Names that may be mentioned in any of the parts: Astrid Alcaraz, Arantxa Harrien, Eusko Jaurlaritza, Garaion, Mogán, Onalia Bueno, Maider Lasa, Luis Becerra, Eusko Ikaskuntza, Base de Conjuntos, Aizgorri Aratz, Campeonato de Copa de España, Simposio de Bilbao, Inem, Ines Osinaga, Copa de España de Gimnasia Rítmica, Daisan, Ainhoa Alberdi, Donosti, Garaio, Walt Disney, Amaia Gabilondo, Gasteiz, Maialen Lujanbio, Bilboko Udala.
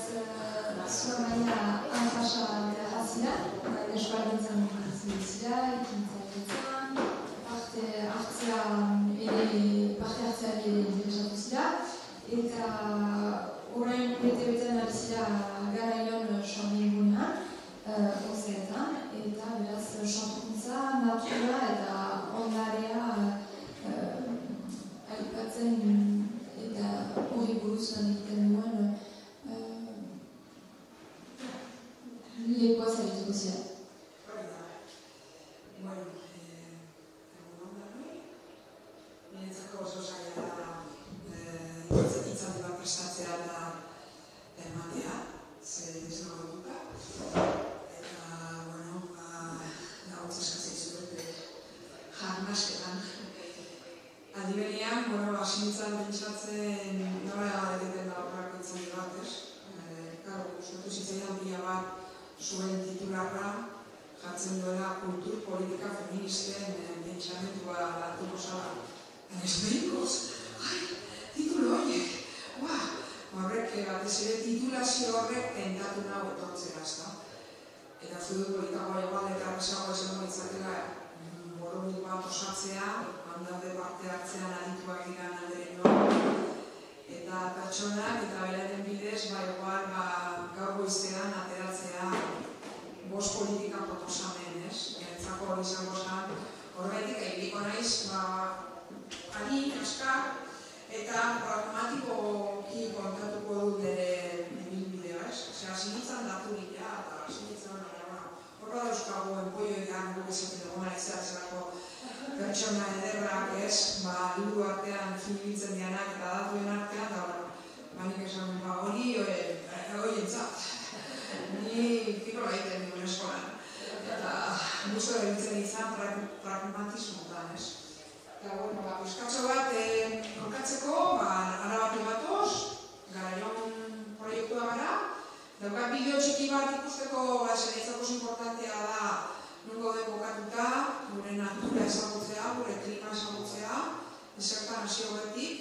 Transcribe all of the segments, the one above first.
zu Amaia anpasa dela zira, eskualdentzen hartzen zira, ikintzaileetan, parte hartzea ere interesatu zira, eta orain bete-beten ari zira Garaion soanegunean, ozeetan, eta beraz soakuntza, natura eta ondarea aipatzen eta hori buruz egiten duen lekoa zaituko zira. Bueno, egun ondarri, niretzako oso zaila da itzaldi bat prestatzea da ematea, zer izango duka, eta, bueno, laguntza eskatzea izurepe jarnasketan. Adibenean, bueno, basintzan pentsatzen nola egiten da horrako itzaldi batez. Claro, sortu zitzaidan bila bat, zuen titularra jartzen duela kultur politika feministen pentsamentua latuko zara. Enes medikoz? Ai, titulo horiek! Uah! Horrek, batez ere titulazio horrek tentatu nago etortzera, ezta? Eta zudut politikoa igual eta arresago esango ditzatela borobik bat osatzea, handaude parte hartzean adituak dira naderen noa. Eta pertsonak eta beraren bidez, igual, gaur goiztean ateratzea bost politika proposamen, ez? Gertzako hori zango zan, horretik egiteko naiz, ari, askar, eta pragmatikoki kontatuko dut ere bilbidea, ez? Osea, zinitzen datu dira, eta zinitzen dira, horra dauzkago enpoioetan guk esaten gona ezartzerako pertsona ederrak, ez? Liburu artean finitzen dianak eta datuen artean, baina esan hori horientzat. Ni kiko egiten duen eskolan. Eta gusto egiten izan pragmatismotan, ez? Eta, bueno, euskatxo bat horkatzeko, arabatu batoz, Garaion proiektua gara. Daukat bideo txiki bat ikusteko, ezago importantea da nungo deko katuta, gure natura ezagutzea, gure klima ezagutzea, ezertan hasio horretik,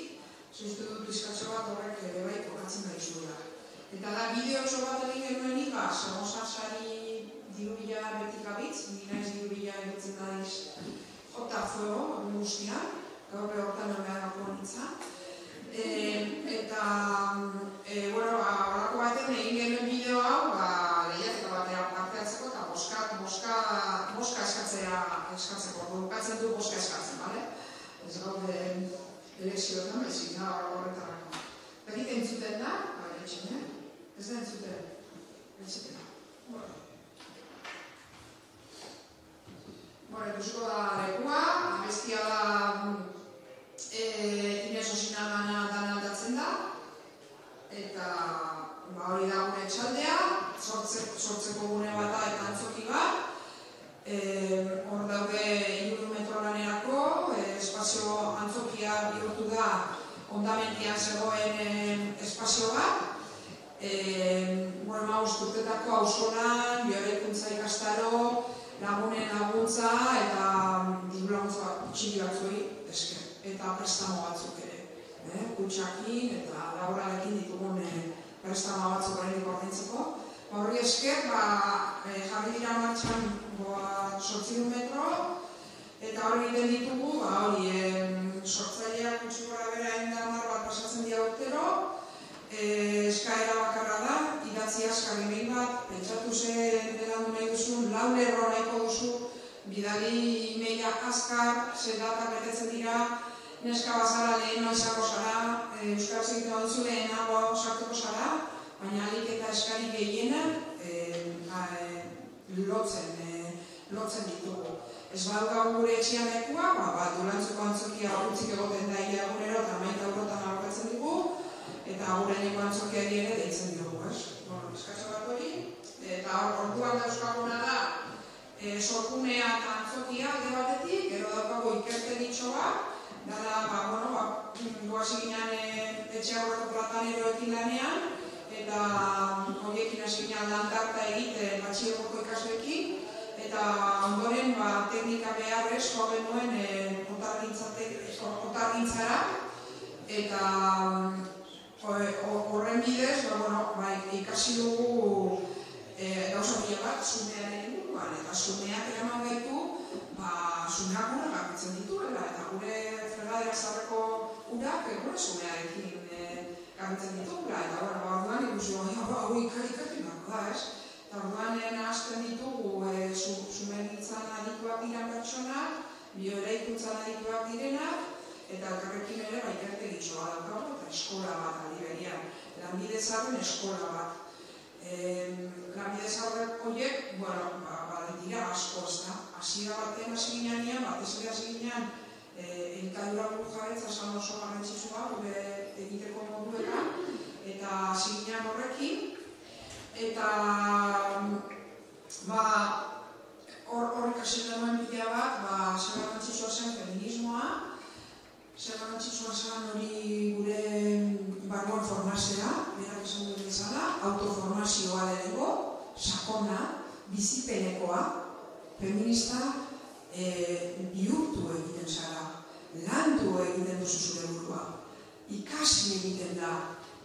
zuztu dut bizkatxo bat horrek ere bai kokatzen da izuela. Eta da, bideo oso bat egin genuen ikaz, agosasari dirubila betikabitz, nina ez dirubila egitzen da iz jota fuego, guztian, gaur behortan ameagako nintzen. Eta, bueno, horako baten egin genuen bideo hau, lehiatzeko batean parteatzeko eta boska eskatzeko, bukatzen du boska eskatzen, bale? Ez gaude elekzioetan, bezik da horretarako. Begite entzuten da, etxene, ez da entzuten, etxetena. Bore, dusko da lekua, abestia da Ines Osinagana dan aldatzen da, eta hori da gure etxaldea, sortzeko gune bat da eta antzoki bat, hor daude ingurumetro lanerako, espazio antzokia bihurtu da ondamendian zegoen espazio bat. Uzturtetako auzolan, bioaikuntza ikastaro, lagunen laguntza eta diru-laguntza txiki batzuei esker. Eta prestamo batzuk ere. Kutsakin eta laboralekin ditugun prestamo batzuk horrenik ordaintzeko. Horri esker, jarri dira martxan 8 metro, eta hori egiten ditugu, sortzaileak gutxikora bera indamar bat pasatzen dira urtero, eskaera bakarra da, idatzi askari behin bat, pentsatu zen edan nahi duzun, 4 erro nahiko duzu, bidali e-maila askar, zelatak betetzen dira, neska bazara leheno izako zara, euskara zitua duzu lehenago sartuko zara, baina alik eta eskari gehienak lotzen ditugu. Ez badukago gure etxian ekua, batu lantzeko antzokia urtzik egoten da ia egunero eta €30 aurkatzen dugu, eta gure niko antzokiari ere deitzen dugu, ez? Eskaso bat hori, eta orduan dauzkaguna da, sorkunea eta antzokia alde batetik, gero daukago ikerten itxoa, dara, bueno, guazikinan etxe aurreko plataneroekin lanean, eta horiekin azikinan lantarta egiten batxilegoko ikasuekin, eta ondoren teknika beharrez joan nuen otargintzara, eta Horren bidez, ikasi dugu gauza pila bat zumearen inguruan, eta zumeak eraman gaitu, zumeak gure gakitzen dituela, eta gure fregadera zarreko urak gure zumearekin gakitzen ditugula, eta orduan ikusiko, hau ikarri bako da, ez? Eta orduan hasten ditugu zumenitzan adituak diren pertsonak, bioeraikuntzan adituak direnak, eta elkarrekin ere baikarte ditxoa daukago eta eskola bat aliberian, lanbidezaren eskola bat. Lanbidezarrak horiek, dira asko, ezta? Hasiera batean hasi ginean, batez ere hasi ginean, elikadura burujabetza esan oso garrantzitsua gure egiteko moduetan, eta hasi ginean horrekin, eta horrek hasi duen bidea bat, zer garrantzitsua zen feminismoa, zer garrantzitsua zen hori gure barruan formazioa, berak esan dut bezala, autoformazioa lehenengo, sakona, bizipenekoa, feminista bihurtu egiten zara, landu egiten duzu zure burua, ikasi egiten da,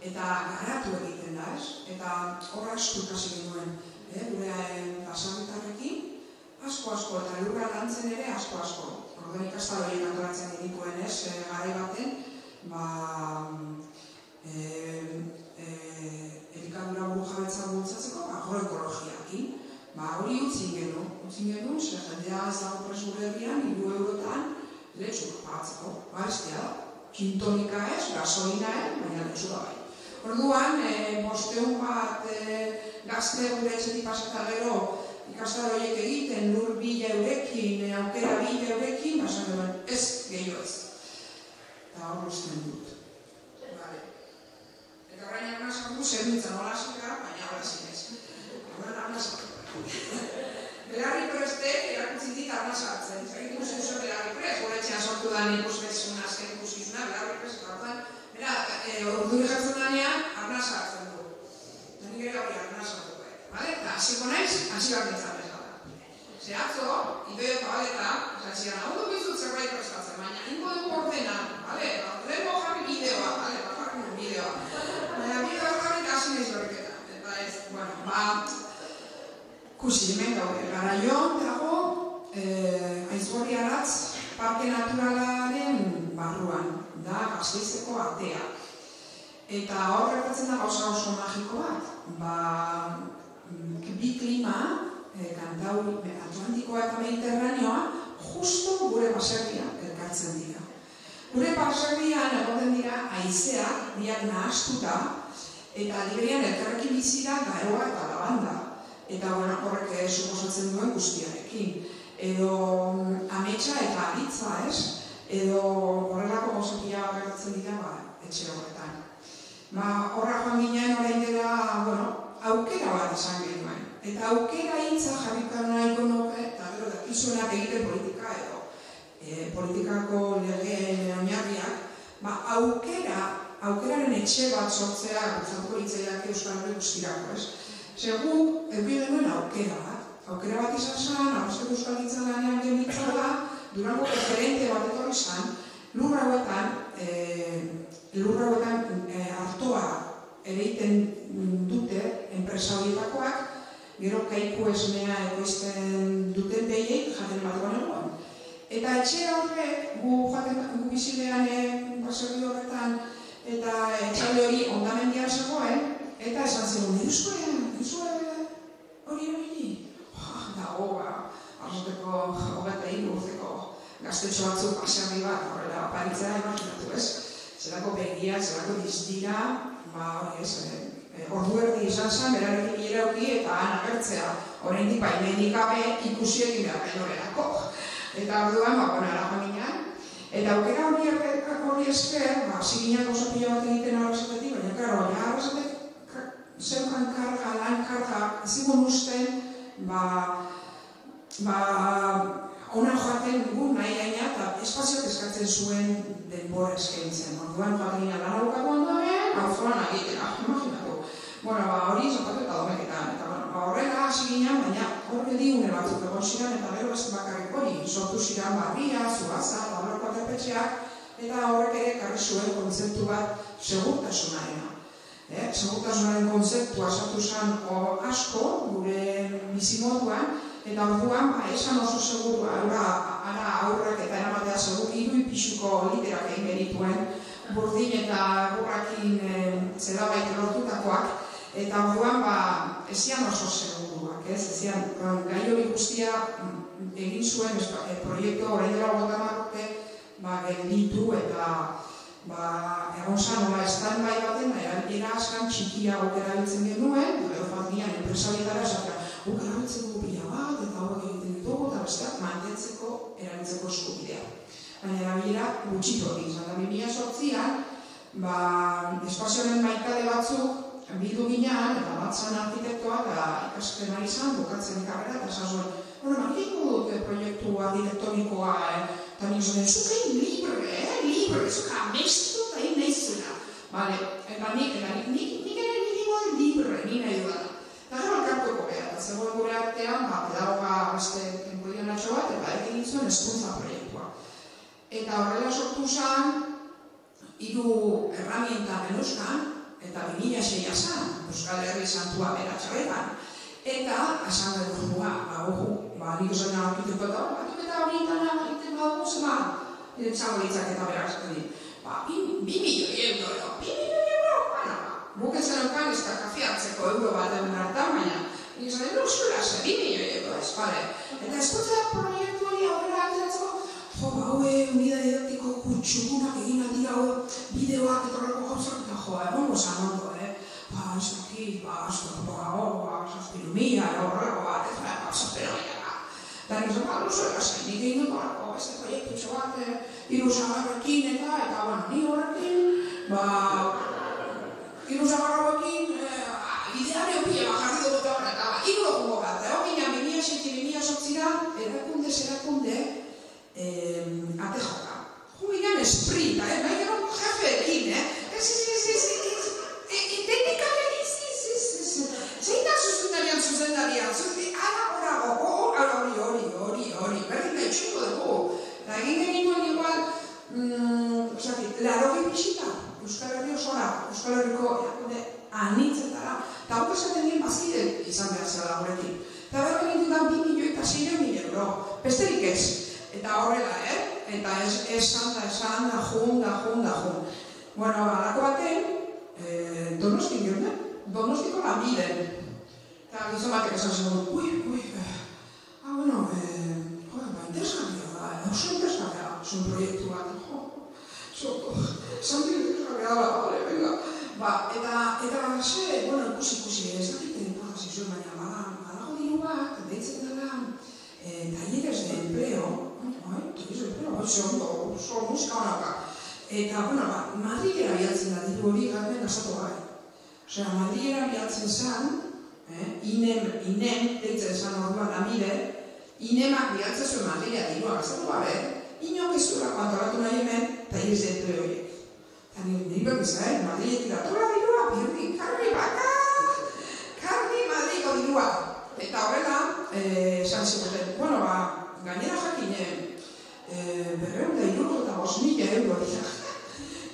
eta garatu egiten da, eta hor asko ikasi genuen, gure basagutarrekin, asko, eta lurra lantzen ere asko. Orduan ikasta horien antolatzen dituen ez, garai baten, elikadura burujabetza bultzatzeko, agroekologiakin. Hori utzin genuen, zer jendea ez dago presure herrian, €3 lehetsuk pagatzeko. Eztia da, kintonika ez, gasolina ez, baina lehetsua bai. Orduan, 500 bat gazte gure etxetik pasata gero, ikastaro horiek egiten, lur bila eurekin, aukera bila eurekin, basan duen ez gehiago ez. Eta hor usten dut. Eta horrein arnazak du, zer nintzen hola zikara, baina hola zinez. Horrein arnazak du. Belarri prestek erakutsi dit arnazatzen. Zagit ikusen zuen belarri prest, gure etxean sortu da nik usbezun azken ikusizuna, belarri prest horretan. Orduri jartzen danean, arnazatzen du. Eta nik ere hori arnazatzen du. Eta hasiko naiz, hasi bat nintzen bezala. Ze atzo, ideo eta baleta, zian, hau duk izut zerbait prestatzen, baina ingo dugu ordena, lehenko jarri bideoa, bakarri bideoa. Baina bideoa jarri eta hasi niz berketa. Eta ez, kusi, hemen gaude, Garaion dago, Aizgorri Aratz, parke naturalaren barruan, da Gasteizeko atea. Eta hor gertatzen da gauza oso magiko bat, bi klima, Atlantikoa eta Mediterraneoa, justu gure baserrian elkartzen dira. Gure baserrian egoten dira haizeak, biak nahastuta, eta aliberian elkarrekin bizira garoa eta labanda. Eta horrek suposatzen duen guztiarekin. Edo ametsa eta aritza, edo horrelako gozatia gertatzen dira etxe horretan. Horra joan ginean orain dela, aukera bat esan genuen. Eta aukera hitza jarriko nahiko nuke, eta gero dakizunak egite politika edo, politikako legeen oinarriak, aukeraren etxe bat sortzea gustatuko litzaiak Euskal Herri guztirako, ez? Zegu, eduki genuen aukera bat. Aukera bat izan zen, Aurrezteko Euskalditza lanean genitzala, Durangoko referente bat etorri zen, lurra guetan hartoa ereiten dute enpresa horietakoak, gero kaiku esnea ekoizten duten behiek jaten bat guan. Eta etxe horrek gu bizilean baserri horretan eta etxalde hori ondamendian zegoen, eta esan zegoen, duzuen hori? Dago, Aurrezteko 23 urteko gaztetxo batzuk baserri bat, horrela aparitza imaginatu ez. Zerako begiak, zerako dizdira, ordu erdi izan zen, berarekin irauki eta anagertzea. Horendik baimenik gabe ikusiek irakainolerako. Eta orduan, naragoinan. Eta aukera hori esker, ziginak oso pila bat egiten Aurrezatetik, baina karo, Aurrezatek zeukan karga, lan karga, ezigun usten, ona joaten dugu nahi gaina eta espazioak eskatzen zuen denbora eskaintzen. Orduan joaten gina lan aukatu ondoen, alzoran agitera, imaginatu. Hori zapatu eta domeketan, eta horrela hasi ginen, baina horre digune batzuk egon ziren eta gero ez bakarrik hori. Sortu ziren barria, zuaza, laborako aterpetxeak, eta horrek ere karri zuen kontzeptu bat segurtasunarena. Segurtasunaren kontzeptua sartu zen asko gure bizimoduan, eta orduan esan oso seguru ara aurrak eta eramatea seguru iruipixuko literak egin genituen burdin eta burrakin zerabait lortutakoak, eta orduan ezian oso seguruak, ezian gai hori guztia egin zuen proiektu orain dela botamarte gelditu eta egon zan hola estan bai baten, era askan txikia gotera biltzen genuen, leofandian enpresalitara esatea, erabiltzen dugu pila bat, eta hori egiten ditugu, eta besteak mantentzeko erabiltzeko eskubidea. Baina erabilera gutxito egin, eta 2008an, espazioaren maikade batzuk bildu ginean, eta batzan arkitektoa, eta ikasten ari zan, bukatzen karrera, eta esan zuen, horrema, egin dut proiektua direktorikoa, eta nire zuen, zukein libre, zuka mestu eta egin nahi zena. Eta nik ere nire libre, nire nahi dut. Eta gero alkartuko behar, eta zegoen gure artean, pedagoga beste enpolian atxo bat, eta egin nintzen eskuntza proiektua. Eta horrela sortu zen, 3 erramienta genuzkan, eta 2006 zen, Euskal Herri Santua beratxarretan. Eta, esan dut dugu, nik usatzen aurkituko eta hori intana egiten badugu zema, txango ditzak eta beratxarretan. 2 milioi euro, baina, buketzen eukan izka kafiatzeko euro bat egun hartan, baina, nire euskura ze 2 milioi euro, ez, bale. Eta eskuntza proiektu hori aurrera ateratzeko, jo, haue, unida didaktiko kurtsugunak egin aldira, bideoak etorreko gauzak, eta jo, egon gozan ondo, eskakit, asko, 6.000, horrego bat, ez, baina, zaperoia. Eta nire euskura ze, nik egin dut horako, beste proiektutxo bat, irusagarrekin eta ni horrekin, irusagarrekin, ideario pila bakarri dugu eta horrekin, eta igro dugu bat, eta hori nina 2008-2008 erakunde ate joka. Jubinan esprinta, nahi gero jefeekin, teknikalekin, zein da zuzendarian hori, berdin da itxuko dugu. Eta egin genituen igual, osakit, 80 bisita, Euskal Herri osora, Euskal Herriko erakunde anitzetara, eta hau esaten dien bazkide izan behar zela horrekin. Eta behar genituen da 2.000.000 eta 6.000.000 euro, besterik ez. Eta horrela, eta esan, da jun. Bueno, alako baten, Donostik geunden, Donostiko lanbilen. Eta gizon batek esan zegoen, bueno, interesantia da, oso interesantia da, zuen proiektu bat, zantik interesantia da, eta ze, bueno, ikusi, ez dakiten importazizioen, baina badago diru bat, deitzen dela, talleres de empleo, oso muska honaka, eta, bueno, Madrilera bialtzen da, diru hori garen gazatu gai. Osea, Madrilera bialtzen zen, inem, deitzen zen orduan amire, Inemak bialtzen zuen Madrilea dirua gaztatu gabe, inok izura kontoratu nahi hemen, eta irizdetre horiek. Eta nire bekiza, Madrilek iratura dirua, birri, karri Madriko dirua. Eta horrela, esan zuten, bueno, gainera jakinen, 2.000 euro,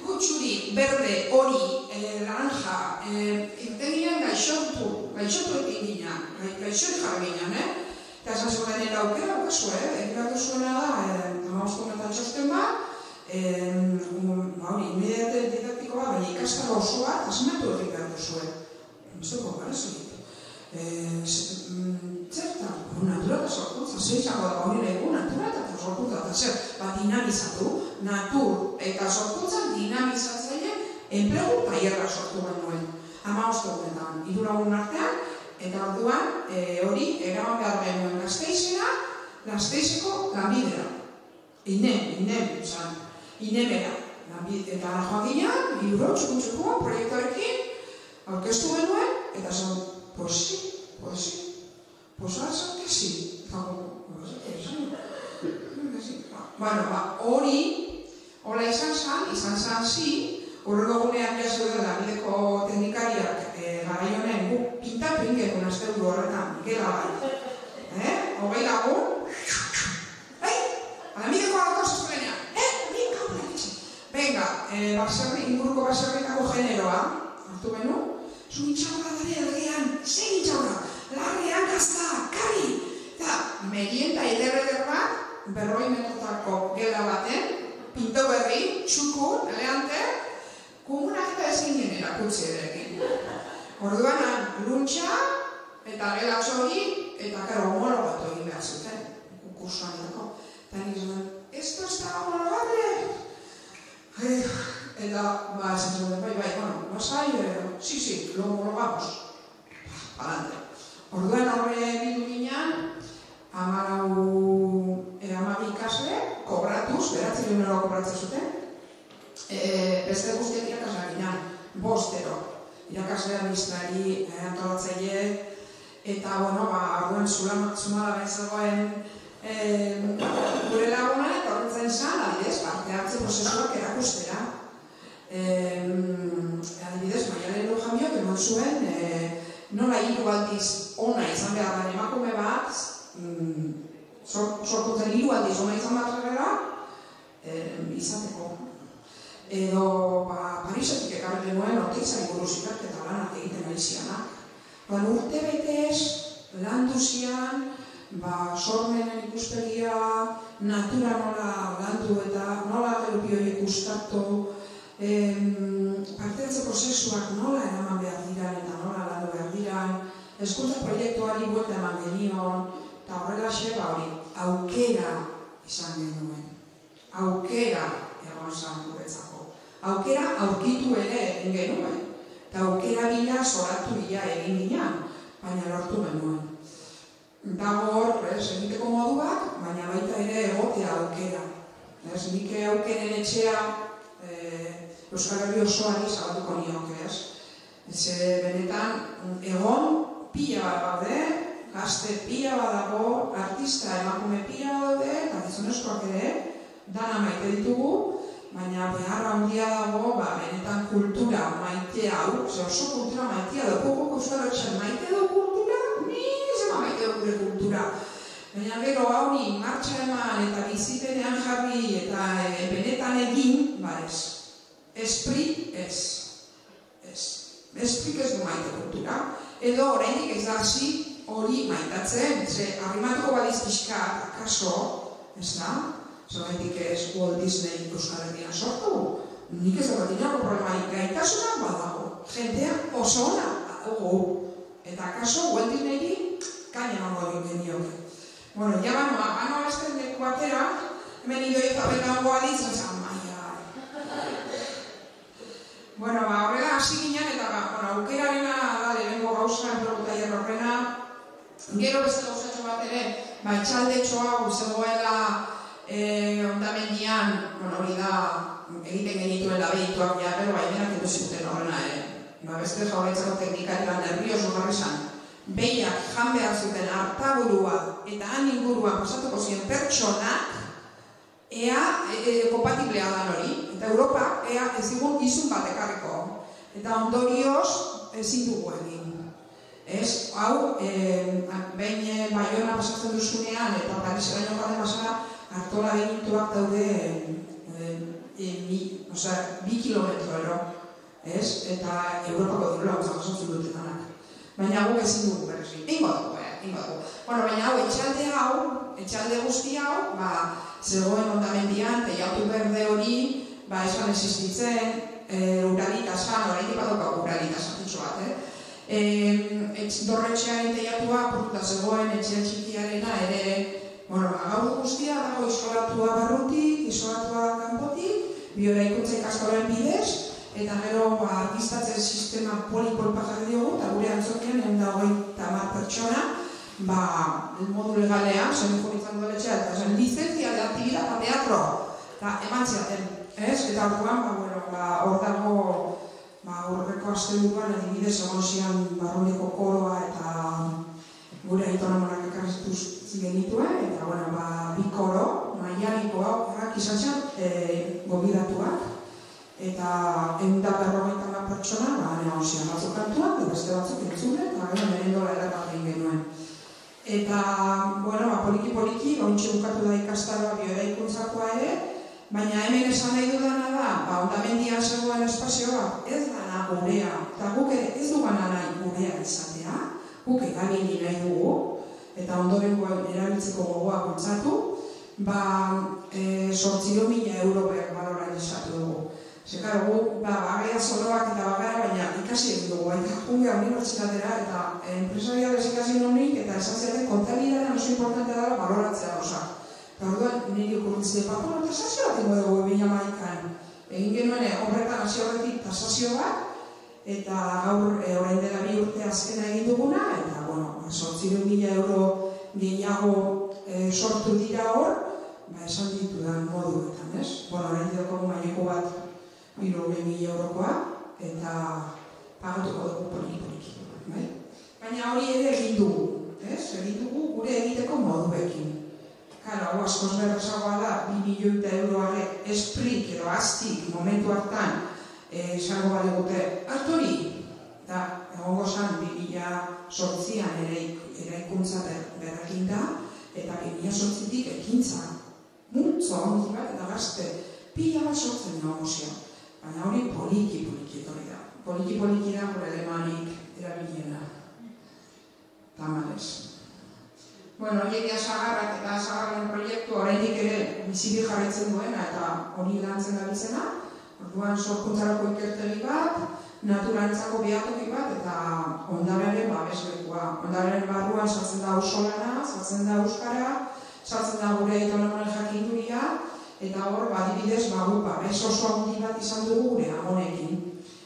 kutsuri, berde, hori, laranja, irtenian gaixotu egin ginen, eta esan zuen nire aukera, egiratu zuena da, amauzkonetan txosten bat, inmediate didaktiko bat, baina ikastara osoa, asinatu egiratu zuen. Zeko, gara zuen. Zertan, natura eta sorkuntza, zeizako da, natura eta sorkuntza, eta zer, dinamizatu, natur eta sorkuntza dinamizatzaile, enplegu taierra sortu bat nuen. Amauzkonetan, 3 lagun artean, eta orduan, hori, eraman behar genuen Gasteizera, Gasteizeko lanbidera. Inemera. Eta joan ginean, libro txukuntzuko, proiektuarekin, aurkeztu genuen, eta zan, posi. Hori izan zan, horrego gunean jazude lanbideko teknikariak, Garaionen guk pintatu ingekun azteuru horretan, Mikela bai. 20 lagun, alamideko hartos esplenia, nik hau da egitxe. Benga, inguruko baserritako generoa, hartu beno, zu itxaurra dara ergean, zein itxaurra, larrean gazta, kari, eta merienta ederreder bat, 40 metrotako gela baten, pinto berri, txuku, eleante, komunak eta ezin ginen erakutzi ederekin. Orduan, luntxa, eta gela txori, eta gero homologatu egin behar zuten, kursuan dako. Eta nizuen, esto ez da homologable! Eta, ba, ez zuen, bai, bueno, basai, sí, lo homologamos. Palante. Orduan horre bildu ginean, amabi ikasle, kobratuz, beratzen horako kobratzen zuten, beste guztiak irakasleak ginean, 5 irakasleak biztari, antolatzaile, eta, bueno, ba, orduan zumala benzagoen gure laguna eta horretzen zan, adibidez, parte hartze prozesuak erakustera. Adibidez, Maialen Lujanbiok eman zuen, nola hiru aldiz ona izan behar da emakume bat, sorkutzen hiru aldiz ona izan batrera, izateko. Edo, Parisetik ekarri nuen, orteiza ikuruzikak eta lanak egiten alizianak. Urte betez, landuzian, sormenen ikuspegia, natura nola landu eta nola gelupioiek ustatu, partertze prozesuak nola eraman behar diran eta nola landu behar diran, eskuntza proiektuari buelta eman genion, eta horrela xeba hori, aukera izan genuen. Aukera egon zan guretzako. Aukera aurkitu ere egin genuen, eta aukera bila, zoratu bila egin ginen, baina lortu genuen. Dago hor, egiteko modu bat, baina baita ere egotea aukera. Nik aukeren etxea Euskal Herri osoari zabatuko nioke. Benetan, egon pila bat baude, gazte pila bat dago, artista emakume pila baude, eta gizonezkoak ere, dana maite ditugu, baina beharra handia dago, benetan kultura maitea hau, oso kultura maitea dugu, Euskal Herri maite dugu, gure kultura. Baina gero hauri martxa eman eta bizipenean jarri eta benetan egin, ez. Esprit ez. Esprit ez du maite kultura. Edo horretik ez da hasi hori maitatzen. Arrimatuko badiz pixka akaso, ez da? Zorretik ez Walt Disney Euskal Herrian sortu. Nik ez da batinako problemaik gaitasunak badago. Jentea oso ona dago. Eta akaso Walt Disneyri kaina hongo egin genioke. Bueno, ja banoa azten deku batera, hemen idoi eta beta hongo adiz, izan, maia. Bueno, horrela hasi ginen, eta aukerarena, da, lehenko gauza, enproguta jarrorrena, gero beste gauzatxo bat ere, txaldetxoa guzegoela ondamendian, hori da, egiten genituen labeituak, pero baimenak edo zuten horrena ere. Beste jauraitzako teknika eta nervioso jarri zan. Behiak jan behar zuten hartaburua eta han inguruan pasatuko ziren pertsonak ea kompatiblea dan hori. Eta Europa ea ez digun izun bat ekarriko. Eta ondorioz ezin dugu egin. Ez, hau, behin Baiona pasatzen duzunean eta Parisera jokaten pasara hartola genituak daude 2 kilometrero. Ez, eta Europako dirulak pasatzen duten danak. Baina guk ezin dugu berrezin. Ingo dugu. Bueno, baina etxalde guzti hau, zegoen ondamendian, teiatu berde hori, esan existitzen, uralitasan, horretik badoka uralitasan zutsu bat, dorretxearen teiatua, portuta zegoen, etxean txikiarena ere, bueno, gaur guztia dago izolatua barrutik, izolatua kanpotik, bioraikuntza ikastoren bidez, eta gero argistatzen sistema polipolpa jarri diogu, eta gure antzokian egun dagoen tamar pertsona, modu legalean, zen joritzan doletxea, eta zen licentzia de aktividad eta teatro, eta eman ziaten, ez? Eta orduan, hor dago, horreko asteluan, adibidez, egonzian barruneko koroa, eta gure aitona monak ekarretu zigenituen, eta, bi koro, maianikoa, horrak izan zian, gobidatuak, eta egundak berrogetan bat pertsona, negozian batzuk kantuak, beste batzuk entzule, eta gero merendola eratak egin genuen. Eta, poliki-poliki, bauntxe bukatu da ikastaroa bioera ikuntzakoa ere, Baina hemen esan nahi dudana da, Hautamendian zegoen espazioa ez dana gurea, eta guk ere ez dugana nahi gurea izatea, guk erabili nahi dugu, eta ondorengoa erabiltzeko gogoa kontzatu, €8.000 baloran esatu dugu. Zekar, guk bagea zorroak eta bagea, baina ikasi egin dugu, baina jungea unibertsitatera eta empresariales ikasi nonik, eta esan zerten kontabilidaren oso importantea dara baloratzea osa. Eta orduan, niri okurritzea, bako, tasazioa tengo dugu 2011an. Egin genuen horretan hasi horretik tasazio bat, eta gaur orain dela 2 urte azkena egin duguna, eta, bueno, €8.000 gehiago sortu dira hor, esan ditu da moduetan, ez? Bueno, orain dela maileko bat €1.000 eta pagatuko dugu poliki. Baina hori ere egin dugu, ez? Egin dugu gure egiteko moduekin. Kala, hau askoz berrezagoa da, €2.000 esprik edo aztik momentu hartan izango bat egute hartori. Eta egongo zan, 2008an eraikuntza berrakin da, eta 2008tik ekintza. Multzo handi bat eta gazte, pila bat sortzen nago zion. Baina hori poliki-poliki etorri da. Poliki-poliki da, gure alemanik erabiliena. Tamalez. Bueno, egia sagarrak eta sagarren proiektu horretik ere biziki jarretzen duena eta hori lantzen gabiltzena. Orduan sorkuntzarako ikertegi bat, naturantzako behatoki bat eta ondarearen babeslekua. Ondarearen barruan sartzen da ausolana, sartzen da euskara, sartzen da gure autonomoen jakinduria eta hor badibidez bagu babes oso handi bat izan dugu gure amonekin.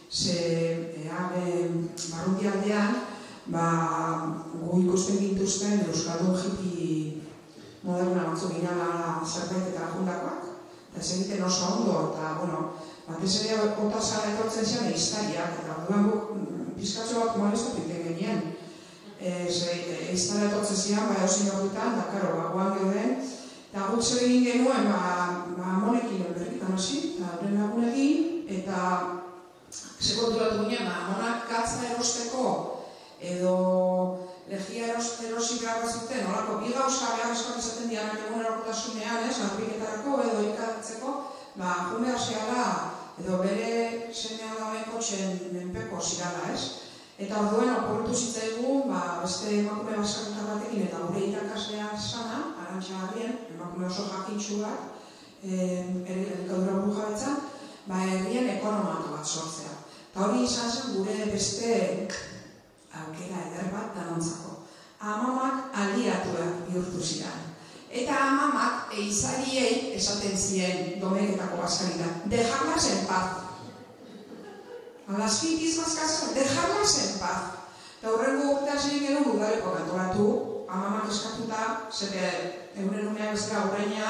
Ze barrutialdean gu ikusten gintuzten Euskaldun hipi moderna batzuk ginala zerbait eta jundakoak eta ez egiten oso ondo eta, bueno, batez ere otazara etortzen zian eiztariak eta orduan guk pizkatzo bat molestu pinten genien eiztara etortzen zian, eosin horretan, da karo, guan geuden eta guk zer egin genuen, amonekin berritan hasi eta horren lagunekin eta sekonturatu ginen, amonak katza erosteko edo legia erosi behar zuten, horako biga oskabeak eskak izaten dianak egun erokotasunean, arpiketarako edo ikatzeko, jumea zehala, edo bere zenean dauen kotxen menpeko zirala, ez? Eta orduen, oportu zitzaigun, beste emakume basakutak batekin eta gure irakaslea sana, Arantxa Harrien, emakume oso jakintxu bat, elikadura burujabetzan, herrien ekonomatu bat sortzea. Eta hori izan zen gure beste aukera eder bat danontzako. Amamak aliatuak bihurtu ziren. Eta amamak eizariei esaten ziren Domeketako bazkarita. Dejarlas en paz. A las fitis bazkazan, dejarlas en paz. Eta horrengo urtean ziren gero gudareko kantoratu, amamak eskatuta, zete euren umeak ezera horreina,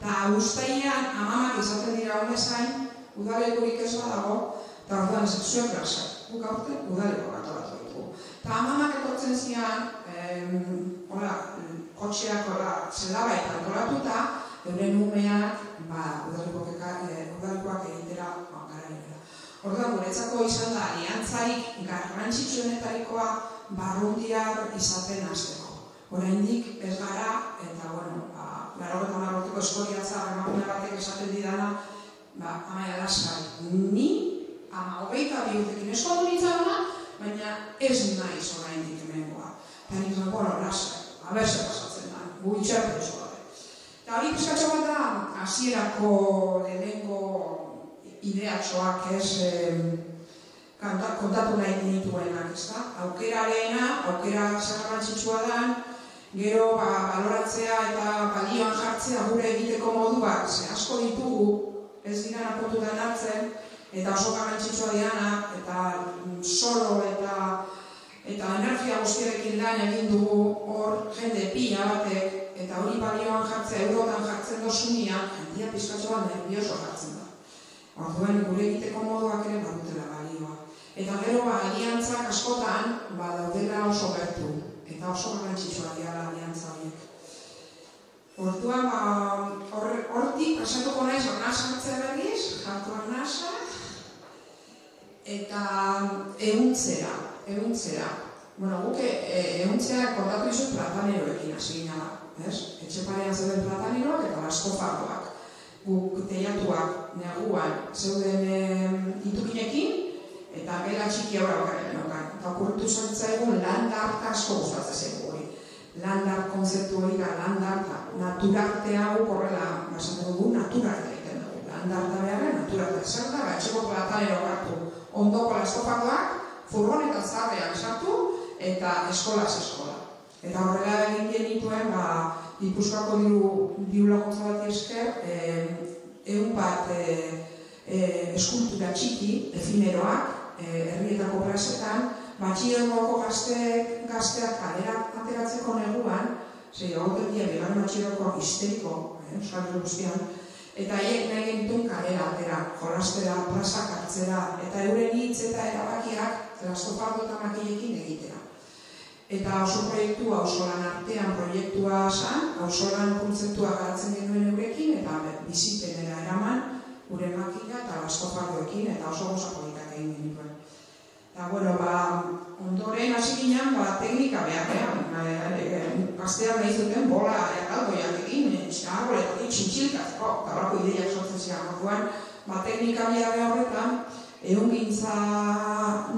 eta guztaian amamak esaten dira honezain, gudareko ikesua dago, eta orduan zuen grasa. Guk aurte gudareko kantoratu. Eta amamak etortzen zian, kotxeak zelabait antolatuta, euren umeak, udalikoak egitera Garaiora. Orduan, guretzako izan da aliantzarik garrantzitsuenetarikoa barrundiar izaten hasteko. Oraindik ez gara, eta bueno, 80 urteko eskoriatza emakume batek esaten didana, Amaia Gabilondo, ni, ama 22 urtekin eskatu nintzana, baina ez naiz oraindik emengoa. Eta nintzen, bueno, lasa, abertza pasatzen da, gu itxartu oso gabe. Eta hori pizkatxo bat da, hasierako lehenengo ideatxoak ez, kontatu nahi nituenak, ez da? Aukerareena, aukera zaharrantzitsua da, gero baloratzea eta balioan jartzea gure egiteko modu bat, ze asko ditugu, ez dira napotutan hartzen, eta oso garrantzitsua dianak, eta solo eta energia guztiarekin lan egin dugu hor jende pila batek, eta hori balioan jartzea, eurotan jartzen dozunean, jendia pizkatzoan nervioso jartzen da. Orduan, gure egiteko moduak ere badutela balioa. Eta gero, aliantzak askotan, daudela oso gertu, eta oso garrantzitsua diala aliantza horiek. Orduan, hortik pasatuko naiz arnasa hartzen berriz, jartu arnasa, eta ehuntzera. Bueno, guk ehuntzera kontatu izut plataneroekin hasi ginala, ez? Etxeparean zeuden plataneroak eta lasko farroak. guk teiatuak neguan zeuden itukinekin, eta gela txiki aurra bakarren nokan. Eta okurritu sortzaigun landart asko gustatzen zaigu hori. Landart konzeptu hori da, landarta. Naturarte hau korrela, basatzen dugu, naturarte egiten dugu. Landarta beharren, naturarte. Zer da, batxeko platanero hartu. Ondoko lastofakoak, furgon eta zarreak sartu, eta eskolaz eskola. Eta horrela egin genituen, Gipuzkoako diru laguntza bati esker, egun bat eskultura txiki, efimeroak, herrietako plazetan, batxilergoko gazteak ateratzeko neguan, zei aurtendia began batxilergoak histeriko, euskal guztian, eta haiek nahi genituen kalera atera, jolastera, plazak hartzera, eta euren hitz eta erabakiak lastopardo eta makilekin egitera. Eta oso proiektua, oso lan artean proiektua zan, oso lan kontzeptua garatzen genuen eurekin, eta bizipenera eraman, gure makina eta lastopardoekin, eta oso gozapolitak egin genuen. Eta, bueno, ondoren hasi ginen, teknika behakean, gaztean nahi zuten bola erraldoiak egin, arboletatik txintxilkaz, eta horako ideiak sortzen zian orduan, teknika behakean horretan, egun gintza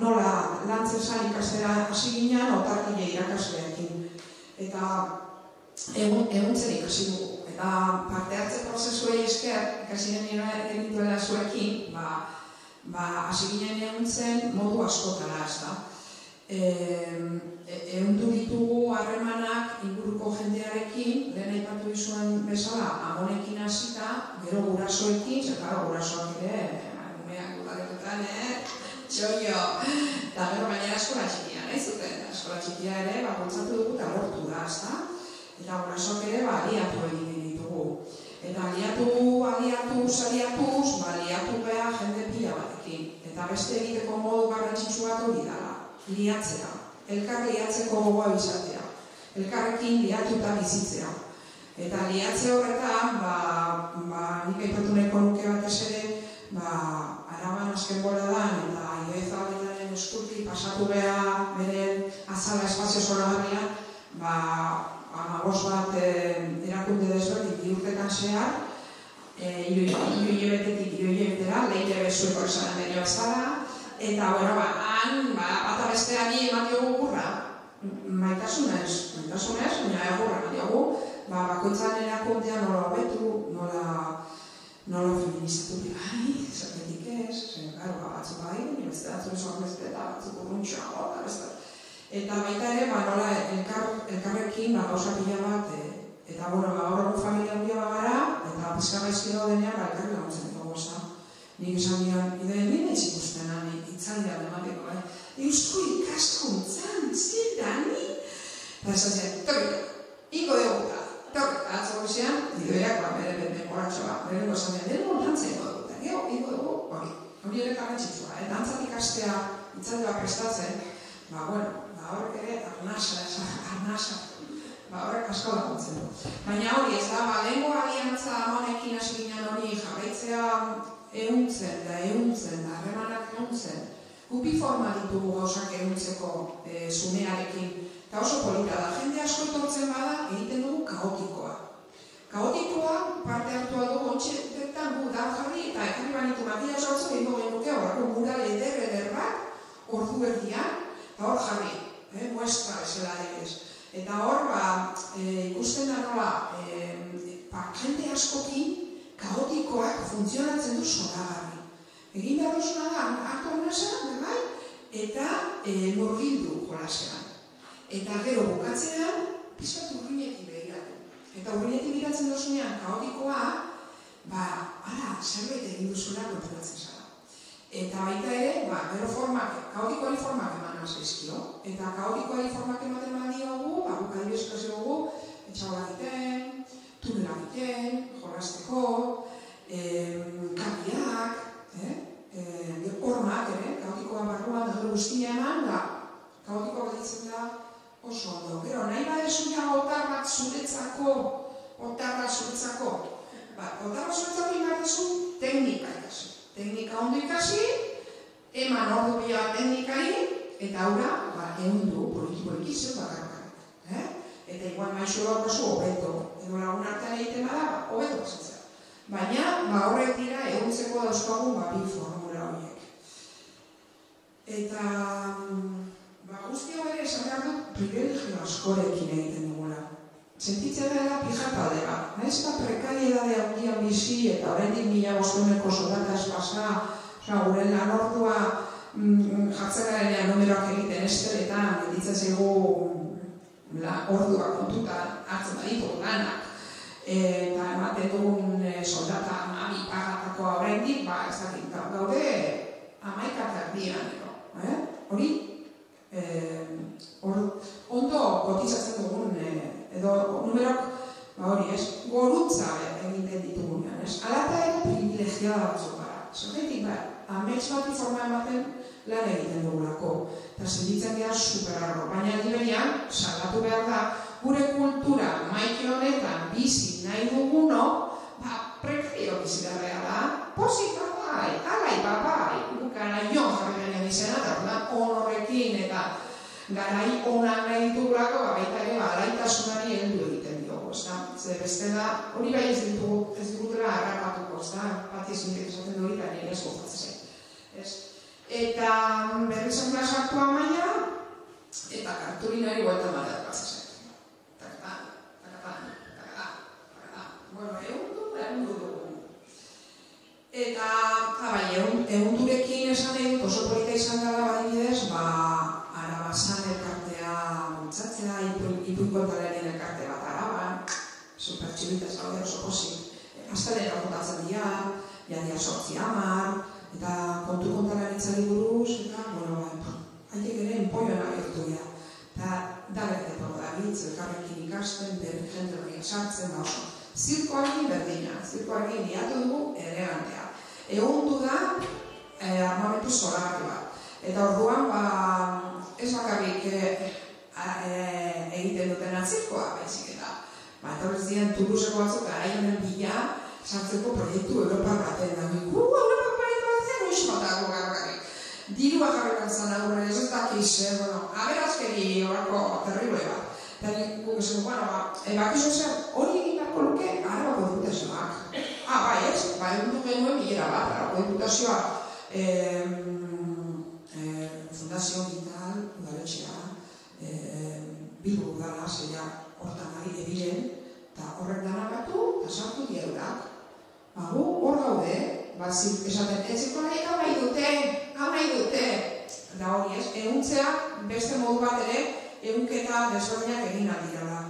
nola lantzezan ikastera hasi ginen, otarkile irakasleekin. Eta egun zen ikasi dugu. Eta parte hartze prozesuei esker, ikasi genituela zuekin, hasi ginen egun zen modu askotara, ez da. Egun ditugu harremanak inguruko jendearekin, lehen aipatu izuen bezala, amonekin hasita, gero gurasoekin, zekara gurasoak ere, txoio, eta gero baina eskola txikia nahi zuten, eskola txikia ere kontzatu dugu eta lortu da, eta gurasok ere aliatu egin ditugu. Eta aliatu beha jende pila batekin, eta beste egiteko modu garrantzitsu bat hori dela, liatzea, elkar liatzeko gogoa izatea, elkarrekin liatu eta bizitzea. Eta liatze horretan, nik aipatu nahiko nuke batez ere, Araban azken boladan eta Ioeza Baitaren eskurti pasatu beha beren azala espazio zoragarrian, 15 bat erakunde desberdin diurtetan zehar, ioilebetetera, leire bezueko esanen denio bezala, eta han bata besteari ematiogu gurra, maitasunez, baina egurra ematiogu, bakoitzan erakundea nola hobetu, nola feministatu bai, esatetik ez, batzuk bai, beste batzuk esoak beste eta batzuk urruntxoa, eta baita ere, nola elkarrekin gauza pila bat, eta horreko familia guia bagara, eta pizka gaizki daudenean, elkarri laguntzen dugu goza. Nik esan nian, nire zikustena, itzaldean emateko, eusko ikaskuntzan, zidani? Eta esan zen, torriko, ingo dugu da. Eta atzak guzian, idoiak bere memoratxoa, bere gozamea, bere montantzeko dugu, eta gero, ego dugu, hori ere garrantzitsua, eta antzat ikastea, itzaldua prestatzen, horrek ere, arnasa, horrek asko laguntzen du. Baina hori, ez da, lehenko aliantza honekin hasi ginen hori jarraitzea euntzen, harremanak euntzen, gupi forma ditugu gauzak euntzeko zunearekin, eta oso polita da, jende asko etortzen bada egiten dugu kaotikoa. Kaotikoa parte hartua dugu ontsetetan gu da jarri eta ekarri banitu matia sortzu egin dugu genuke horako gura leder bat, ordu berdian, eta hor jarri, muestra bezala egez. Eta hor, ikusten da nola, jende askokin kaotikoak funtzionatzen du zoragarri. Egin behar duzuna da, hartu honetan, eta murgildu jolasean. Eta gero bukatzean, pizkat urriñetik behiratu. Eta urriñetik behiratzen duzunean, kaotikoa, ara, zerbait egin duzula kontunatzen zara. Eta baita ere, gero formak, kaotikoari formak eman azizkio. Eta kaotikoari formak ematen badiogu, bukari eskaziogu, etxagola egiten, tunela egiten, jolazteko, kabiak, hormak ere, kaotikoan barruan dugu guztia eman, da, kaotikoa baditzen da, oso ondo. Gero, nahi badezu ja otarra zuretzako. Otarra zuretzako imartezu teknika ikasi. Teknika ondo ikasi, eman ordu bila teknikari, eta aurra, egundu, politikoik izu bakarrak. Eta igual maizu daukazu, hobeto. Edo lagun artean egiten bada, hobeto pasatzea. Baina, horrek dira eguntzeko dauzkagu formula horiek. Eta guzti hori esan behar dut privilegio askorekin egiten dugula. Sentitzen dela pijatade bat. Nahiz eta prekariedade handian bizi eta oraindik 1500eko soldataz pasa, gure lan ordua jartzerarenean numeroak egiten esteletan, ditzen zego ordua kontuta hartzen baditu lanak. Eta ematen dugun soldata hami pagatako horrendik, ez dakit gaude amaikakak dian. Hori, ondo kotizatzen dugun, edo numerok, hori ez, gorutza egiten ditugunean. Alata ere privilegiada batzuk gara. Zorretik gara, amets bat informa ematen lan egiten dugulako. Eta zinditzen dira superarro, baina dibenean, salatu behar da, gure kultura maite honetan bizi nahi duguno, preferio bizitarrea da, posita bai, alai babai, Garaion jarrean egizena, eta orduan honorrekin eta garai honan nahi ditugulako, baita ere alaitasunari heldu egiten diogu, zer beste da, hori bai ez dugutela harrapatuko, patizunik esaten dugit, da nire eskufatzen. Eta berrizan plazartu Amaia, eta kartulinari gueltan batean pasatzen. Bueno, egun dugu. Eta, egun durekin esan egin, oso polita izan gara badibidez, Arabasan elkartea mutzatzea, ipuikontaren elkarte bat Araban, supertxibitaz gaude oso posik. Aztalera kontatzen dira, jadia sortzi amar, eta kontu kontaren itzari buruz, eta, bueno, haiek ere enpoioan agertu dira. Eta, dara eta prodagitz, elkarrekin ikasten, berrikenten hori esartzen da oso. Zirkoarekin berdina, zirkoarekin diatu dugu ere gantea. Egundu da armamentu zolarri bat. Eta orduan, ez bakarrik egiten dutena zirkoa, baizik eta. Batorrez dian Tuluseko batzuk Garaionen bila sartzeko proiektu Europar baten da. Europar proiektu batzen uixmatago garrarik. Diru bakarrekan zanagurren ez ez dakiz, aberazkeri horako terrible bat. Eta guk esan, ebakizu zer, hori egin barko luke Araba konfutazioak. Bai ez, egutu genuen bilera bat, Araba konfutazioa fundazio digital, udaletxea, Bilbo udala, zeia hortan ari ebilen, eta horrek danakatu eta sartu dierurak. Gu hor gaude, esaten, ez ikonai hau nahi dute. Eta hori ez, eguntzeak beste modu bat ere, egunketa desberdinak egin atirala.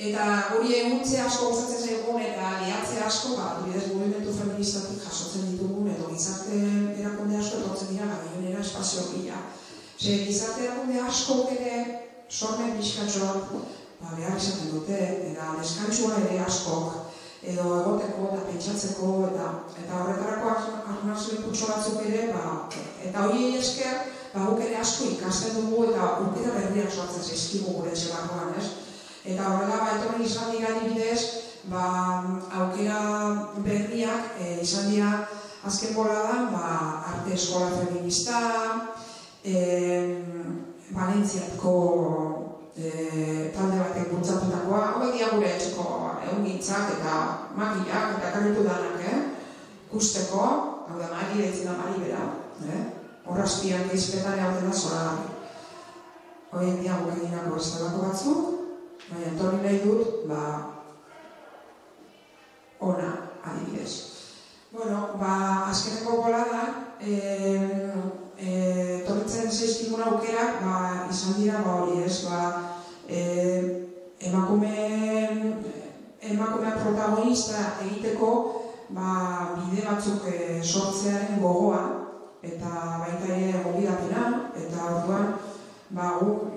Eta hori eguntze asko gustatzen zaigun eta liatze asko, adibidez mugimendu feministatik jasotzen ditugun, edo gizarte erakunde asko etortzen dira Garaionera espazio bila. Ze gizarte erakunde asko ere sormen pixkatxoak behar izaten dute, eta deskantzua ere askok, edo egoteko eta pentsatzeko, eta horretarako arnazuen putxo batzuk ere, eta hori esker, guk ere asko ikasten dugu eta urteta berriak sortzen zaizkigu gure txelakoan, ez? Eta horrela etorri izan dira adibidez, aukera berriak izan dira azken boladan, arte eskola feminista, Valentziatko talde batek bultzatutakoa, hauek dira gure etxeko egungintzak eta makilak eta karritu danak, ikusteko, hau da mari, ez da mari bera, horrazpian geizpetan egon dela zoragarri. Hoien diago eginako bestelako batzuk, baina torri nahi dut, ona adibidez. Bueno, azkeneko boladan, torritzen zeizkigun aukerak, izan dira hori ez, emakumea protagonista egiteko, bide batzuk sortzearen gogoan, eta baita ere gobidatena, eta orduan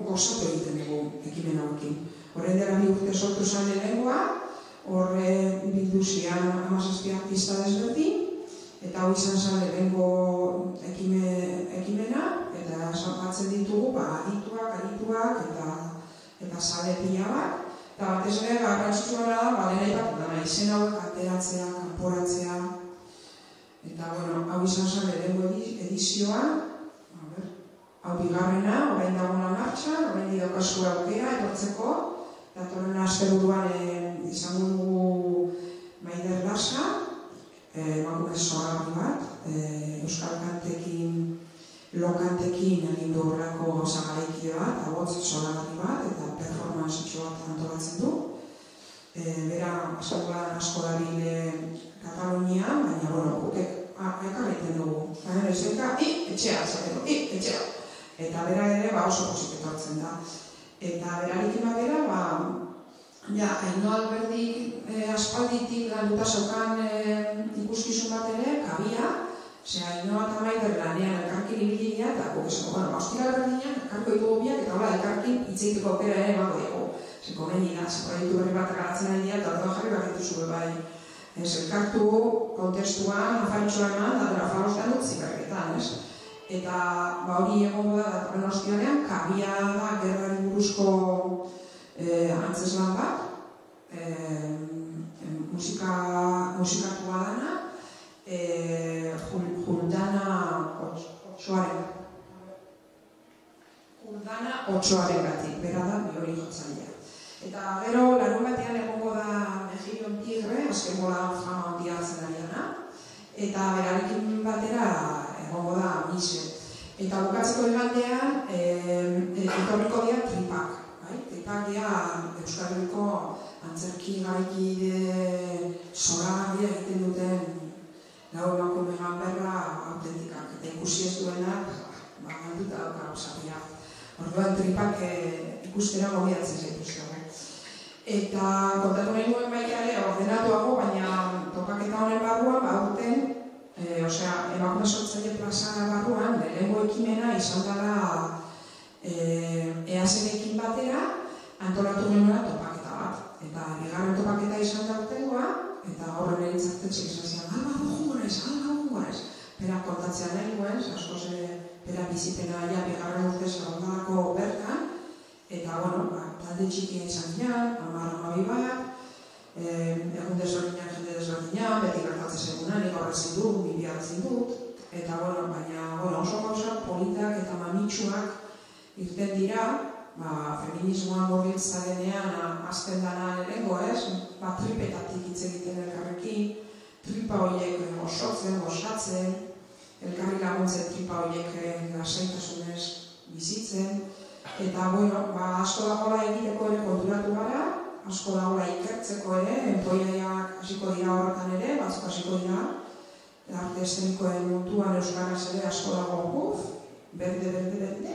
gozatu egiten dugu ekimen hauekin. Horren dela bi urte sortu zen lehengoa, horre bildu zian 17 artista desberdin, eta hau izan zen lehengo ekimena, eta sartzen ditugu adituak, arituak, eta sale pila bat, eta batez ere garrantzitsuena da, lehenaipak izen hauek ateratzea, kanporatzea, eta, bueno, hau izan zen lehenko edizioa, hau bigarrena, orain dagoela martxan, orain didakazu aukera etortzeko, datorren asteburuan izango dugu Maider Lasa, emakume sogarri bat, euskal kantekin, lokantekin egin du horrelako gozagaraikide bat, agotz sogarri bat, eta performansitxo bat antolatzen du. Bera, askotan asko darile Katalunian, baina, bueno, gukek egiten dugu. Baina, ezoika, etxea, esateko, etxea. Eta bera ere, oso posiketu hartzen da. Eta berarekin batera, Ainhoa Alberdik aspalditik galutasokan ikuskizun bat ere, kabia, Ainhoa eta Maider lanean elkarkin ibilina, eta gogizan, bueno, Auskira Alberdinan, elkarko ikugobiak, eta hola, elkarkin itzeiteko opera ere emango diago. Komendina, proiektu berri bat garatzen ari dira, eta orduan jarri barretu zuen bai. Elkartu, kontestuan, afaritxoan eman, eta trafarostean dut zikarketan, ez? Eta hori egongo da datorren ostialean, kabia da gerrari buruzko antzeslan bat, musikatua dana, Jordana Otsoaren batik, bera da biori jotzailea. Eta gero larun batean egongo da Mejiron Tigre, azken bola fama handia zen ariana, eta berarekin batera egongo da Mise. Eta bukatzeko egandean, etorriko dira tripak. Tripak dira Euskal Herriko antzerki gaikide sola dira egiten duten lau emakume ganberra autentikak. Eta ikusi ez duenak, galduta dauka osapia. Orduan tripak ikustera gobiatzen zaituzko. Eta kontatu nahi nuen baikare ordenatuago, baina topaketa honen barruan, aurten, emakume sortzaile plazan barruan, lehenengo ekimena izan dela EASenekin batera, antolatu genuela topaketa bat. Eta bigarren topaketa izan da urtengoa, eta horren eritzartzen zizan, alba dugu gorez. Bera kontatzea nahi nuen, askoz bera bizitena aia bigarren urtez ondalako bertan, eta, bueno, talde txikia izan dian, amarramabi bat, egun desberdinak jende desberdinak, beti gertatzen segunan, horretzen dut, bibiatzen dut, eta, bueno, baina oso gauzak politak eta mamitsuak irten dira, feminismoan gorbiltza denean azten dana lehenko, tripetatik hitz egiten elkarrekin, tripa horiek osotzen, gozatzen, elkarri laguntzen tripa horiek lasaitasunez bizitzen, eta, bueno, asko dagoela egiteko ere konturatu gara, asko dagoela ikertzeko ere, enpoiaiak hasiko dira horretan ere, batzuk hasiko dira, arte estenikoen mutuan euskaraz ere asko dago guf, berde,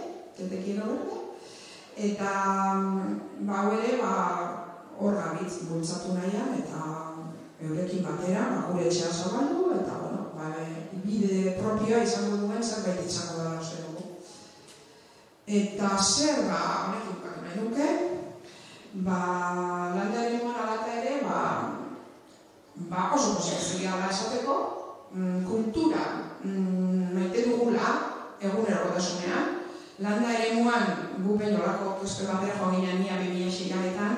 eta, hau ere, hor gabitz bultzatu nahian, eta eurekin batera, gure etxea zabaldu, eta, bueno, bide propioa izango duen zerbait izango da oso dugu. Eta zer, honekin bukatu nahi duke, landa ere nuen alata ere, oso posizioa da esateko, kultura maite dugula egunerokotasunean, landa ere nuen gupen dolako kezpe batera joan ginen nia 2006-etan,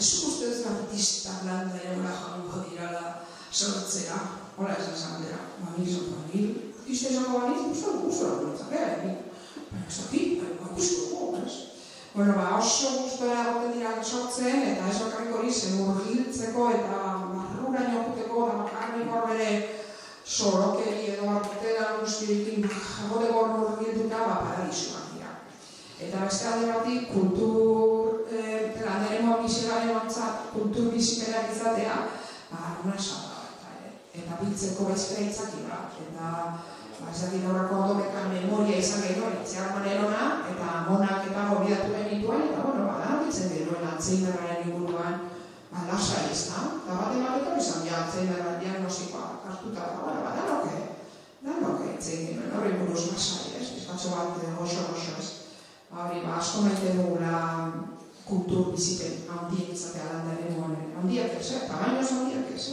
zuk uste dut artistak landa ere nuen joango dirala sortzera, hola esan zandera, artista izango baniz, guztora guretzak, Zaki, guztu, ez? Bueno, oso guztuera goten dira sortzen, eta ez bakarrik hori zemurgiltzeko eta barrura niokuteko, eta bakarrik hor bere sorokeri edo barkutela guztiekin jagoteko hor murgiltuta, paradisoak dira. Eta beste alde batik, landaren mobilizegaren ontzat, kultur biziperak izatea, una esaba bat, eta biltzeko bezpera itzakira, eta ezakit horrako odobekan memoria izan genuen, etxean manerona, eta monak eta gobiatu benituan, eta bueno, ditzen genuen atzeindarraren inguruan lasa izan, eta baten batetan izan ja atzeindarraren diagnosikoa hartuta, eta bueno, danoke etzen genuen, horri buruz lasai, ez? Bizkatzo bat gozo, ez? Hori, asko maite dugula kultur bizipen handiek izatea landaren guanen, handiak ez, eta baino ez handiak ez,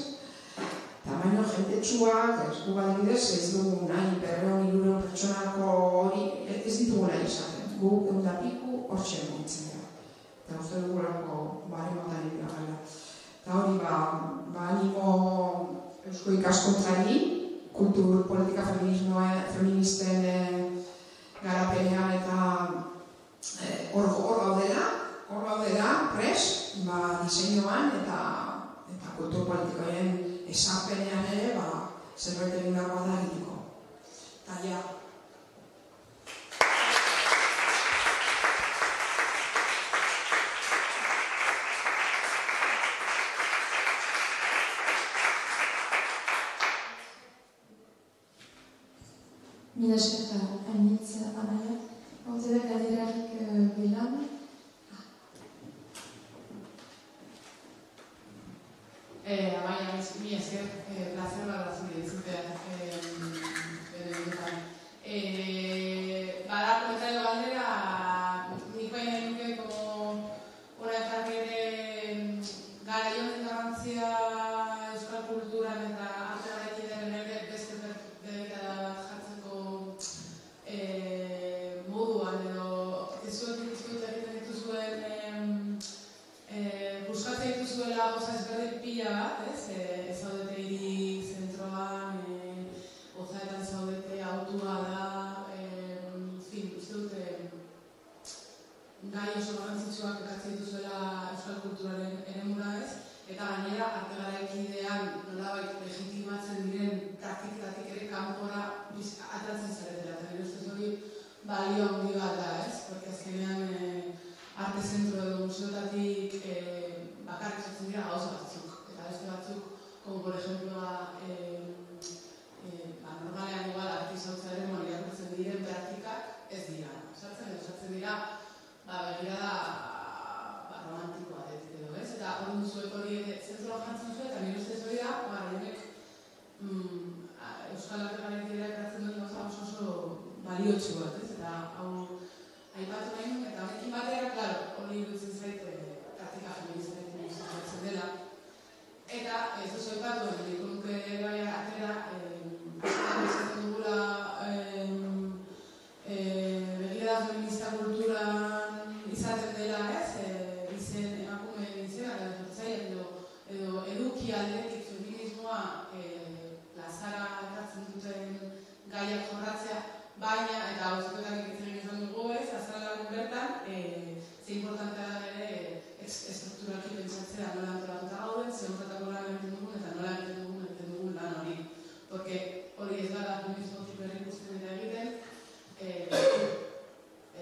eta baino jente txuak, ez du bat bidez, ez dugu nahi, berreon ilureon pertsonako hori, ez ditugu nahi esaten, gu egundapiku hortxen gintzen gara. Eta uste dugu lako bari motan egin gara. Eta hori, animo eusko ikaskontzari, kultur, politika, feministen garapenean eta hor gaudela, pres, diseinoan eta kultur politikoen esapenean ere, zerbait egin behar bada egiteko. Eta ja. Mila esker hainitz, Amaia. Horte da galderak belan. Amaia, mila esker, placer bat zure izutea. Bada, komentari galdera, niko hain edukeko hona ekarrere Garaion eta Garrantzia euskal kulturan eta arte garaikidearen ere beste perspektibetara jartzeko moduan edo ezuetik dituzuen buskatzea dituzuela goza ezberdin pila bat, ez zaudete hiri zentroan, gozaetan zaudete autua da, gai oso garrantzitsuak ekartzen dituzuela euskal kulturaren eremura ez, eta gainera arte garaikidean nolabait legitimatzen diren praktiketatik ere kanpora ateratzen zaretela, eta nire ustez hori balio handi bat da ez, porque azkenean arte zentro edo museotatik bakarrik sortzen dira gauza batzuk, eta beste batzuk, como por ejemplo, normalean igual artisautzaren moriartzen diren praktikak ez dira, sartzen dira, begirada romantikoa dut edo, ez? Eta hori duzuek hori zentzula jantzen zuen, eta nire ustez hori da, Garainek euskal arte garaikidea eratzen dut gauza oso baliotsu bat, ez? Eta hau aipatu nahi dut, eta horrekin batera, klaro, hori dutzen zait praktika feministaren musatzen dela. Eta ez duzu aipatu, nire nuke bai atera, esatzen dugula begirada feminista kultura izaten dela ez, izen emakumeen izena, edo eduki aldetik feminismoa plazara hartzen duten gaiak jorratzea, baina, eta gauzekoetan egiten izan dugu ez, azala lagun bertan, ze importantea ere estrukturalki pentsatzea nola antolatuta gauden, ze horretako lan egiten dugun, eta nola egiten dugun lan hori. Porque hori ez gara feminismotik berri guztien eta egiten,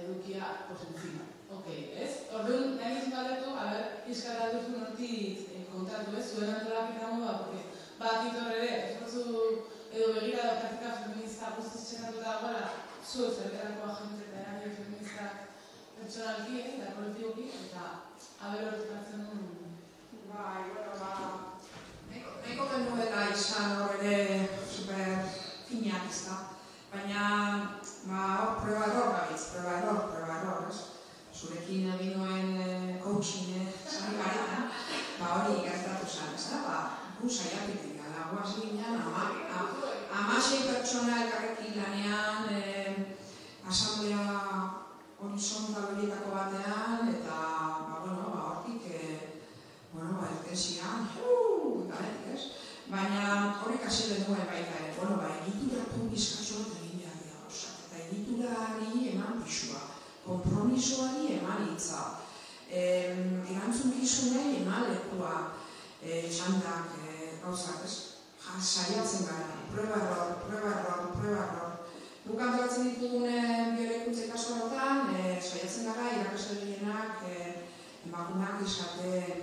edukia posentzinak. Orduan, nahi izan galdetu, izkara duzun hortik kontatu ez, zuen antolak eta moda, bat ditor ere, edo begira da praktika feminista guztiz txenatuta dagoela, zu zerterako agente eta eragile feminista pertsonalki eta kolektiboki, eta hortik hartzen duen. Nahiko genuela izan horre super finak ez da, baina probador ez. Zurekin eginoen coaching zari gareta, hori ikartatu zan, ez da, gu saiapitik gara, guaz ginean, amasei pertsona elkarrekin lanean, asamblea horizontal horietako batean, eta, hortik, eltensian, garetik ez, baina horrek hasi denuen baita, egituratu bizkazo eta ginean dira gauzak, eta egiturari eman pixua. Kompromisoari eman hitza, erantzun gizunei eman lekua txandak gauzak, saiatzen gara, prueba error. Guk antolatzen ditugunen biorekuntzen kasu horretan, saiatzen gara irakasleenak emakumeak izaten,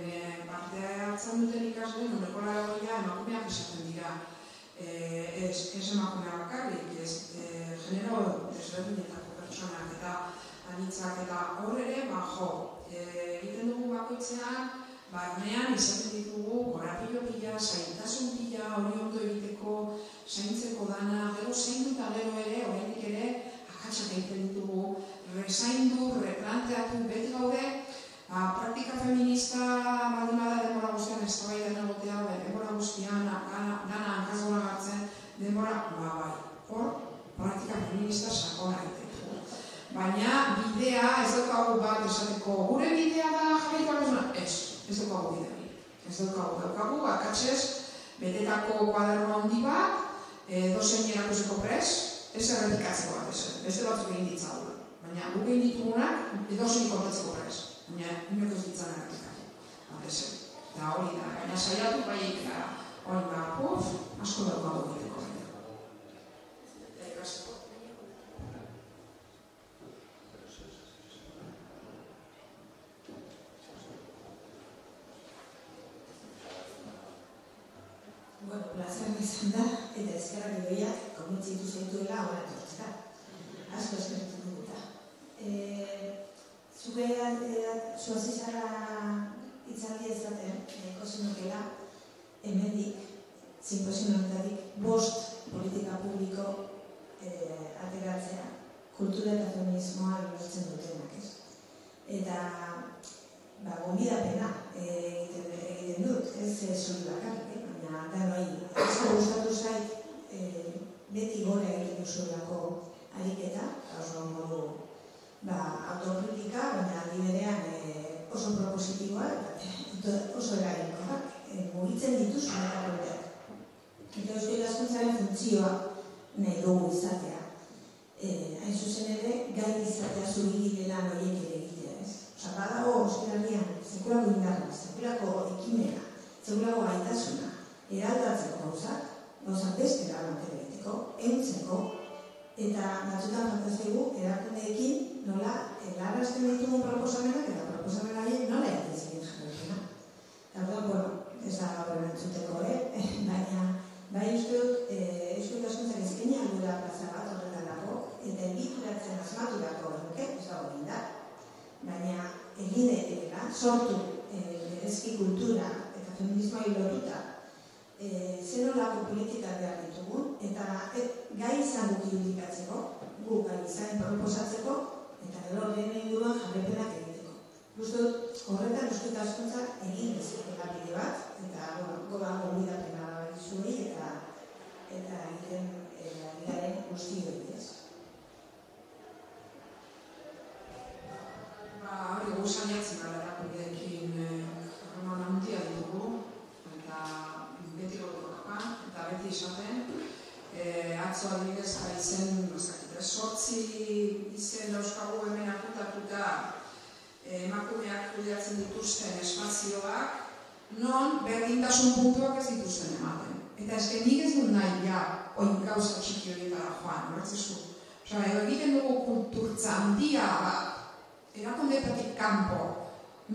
parte hartzen duten ikasleen horreko lagoia emakumeak izaten dira. Ez emakumeak bakarrik, genero desberdinetako pertsonak eta anitzak eta hor ere, egiten dugu bakoitzean, barnean izaten ditugu gorapilo pila, zailtasun pila, hori ondo egiteko, zaintzeko dana, gero zaindu eta gero ere, oraindik ere, akatsak egiten ditugu, rezaindu, replanteatu, beti gaude, praktika feminista balduna da denbora guztian, ez da bai dena gotea, denbora guztian, dana hankazgora gartzen, denbora, hor, praktika feminista sakona egiten. Baina bidea ez daukagu bat esateko, gure bidea da jarraitzea, ez daukagu bidea. Ez daukagu, akatsez, betetako kuaderno handi bat, dozen erakuseko prez, ez errepikatzeko bat esan, beste batzuk egin ditzagula. Baina guk egin ditugunak, dozen kontatzeko prez, baina inok ez ditzan errepikatzeko. Eta hori da, baina saiatu bai egin gara, hori Bueno, plazan izan da, eta ezkerrak edoiak konbentzitu zaituela hona tortzera. Asko eskertu duguta. Zuge zuazizarra itzaldi ezaten, kozinokela, hemendik, simposionalitatik, 5 politika publiko ateratzea, kultura eta feminismoa lortzen dutenak, ez? Eta, gomidapena egiten dut, ez zuri bakarrik, baina da bai, asko gustatu zait beti gora egiten duzuelako ariketa, oso modu autokritika, baina aldi berean oso propositiboa, oso eraginkoak, mugitzen dituzu eta kontak. Eta eusko ikaskuntzaren funtzioa nahi dugu izatea. Hain zuzen ere, gai izatea zubidilela noiek ere egitea, ez? Osa, badago Euskal Herrian, sekulako indarra, sekulako ekimena, sekulako gaitasuna, eraldatzeko gauzak, gauzak bestera alantera egiteko, egutzeko, eta batzutan fantaztegu erakundeekin nola helarazten ditugu proposamenak eta proposamenak nola egiten ziren jarretena. Tartuan, bueno, ez da gaur erantzuteko, baina, bai uste dut, euskut asuntzak ezkenia aldura plaza bat horretan dago, eta egituratzen asmatu dago horreke, ez da hori da. Baina, egin egitela, sortu berezki kultura eta feminismoa hilotuta, zero lako politika behar ditugu, eta gai izan dut irudikatzeko, gu gai izan proposatzeko, eta gero lehen inguruan jarrepenak egiteko. Justo horretan euskut askuntzak egin bezala bide bat, eta goba gomidapena zuri, eta egiten garen guzti horiez. Hori guzan jatzen gara erakundeekin harreman handia ditugu, eta beti gordokapan, eta beti izaten, atzo adibidez gaitzen, sortzi izen dauzkagu hemen akutatuta emakumeak kudeatzen dituzten espazioak, non berdintasun puntuak ez dituzten ematen. Eta eskenik ez dut nahi ja, oin gauza txiki horietara joan, horretzezu. Osa, egiten dugu kulturtza handia bat, erakundetatik kanpo,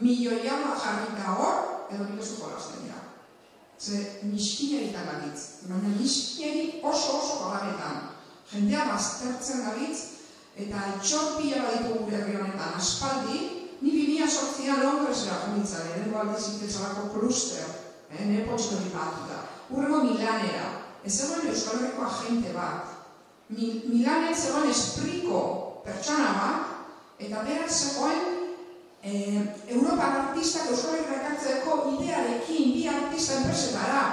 milioia bat jarrita hor, edo nire zukolazten dira. Ze miskina egiten galitz, baina miskina egin oso galabetan. Jendea baztertzen galitz, eta itxorpila baditu gure herrionetan aspaldi, ni 2008an Londresera junitzare, dengo aldiz itesalako kluster, nepotzori batuta. Urrego Milanera, ez zegoen Euskal Herriko agente bat. Milanen zegoen espriko pertsona bat, eta berak zegoen Europar artistak Euskal Herrikartzeko idearekin bi artista enpresetara.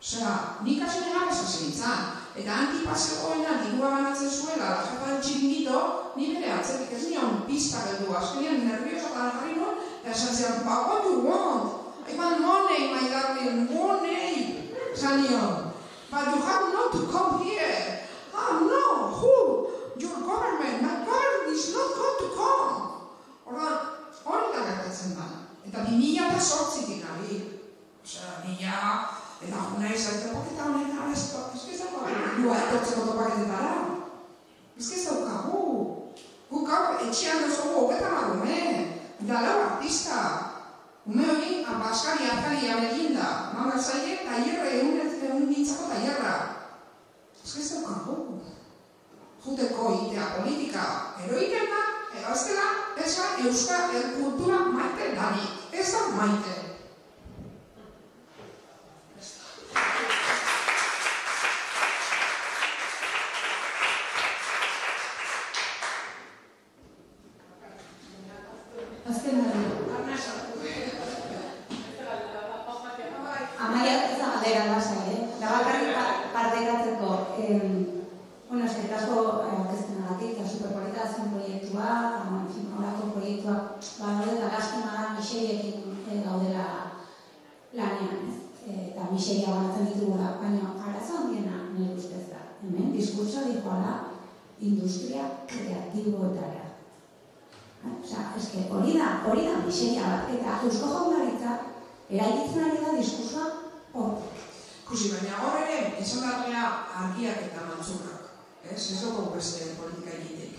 Osea, nik asen egabez asegintzan. Eta antipasegoena digua banatzen zuela, jepa del txiringito, ni bere atzetik ez nion pizta geldu. Azkenean nerviosatan jarri non, eta esan zian, what do you want? I want money, my darling, money! Esan nion, but you have not to come here. Ah, no, who? Your government, my government is not going to come. Horra, hori da gertatzen da. Eta 2008 nabil. Osea, eta juna izan, eta paketa honetan, ezkizako galdua etortzeko topaketara. Ezkizako gau. Guk hau etxean duzugu hogetan agume. Eta lau artista. Ume hori, apaskari hartari abeginda. Maura zaile, taierra, egun nintzako taierra. Ezkizako gau. Juteko idea politika eroiten da, egaztela, ez da euskal kultura maite danik, ez da maite. Azken gara. Amaia ez da galdera lasai, labakarri partekatzeko. Bueno, eskerrik asko aurkezpenagatik, eta superpolita zen proiektua, en fin, horako proiektua, gaude eta gaztemagan miseriekin gaudela lanean, eta miseria banatzen ditugula, baina arazo handiena nire ustez da. Hemen, diskurtso dijoala industria kreatiboetara. Osea, eske hori da miseria bat, eta Eusko Jaurlaritza eraikitzen ari da diskursoa hortik. Ikusi, baina hor ere, esan darlea argiak eta mantzunak. Ez dugu beste politika egitek.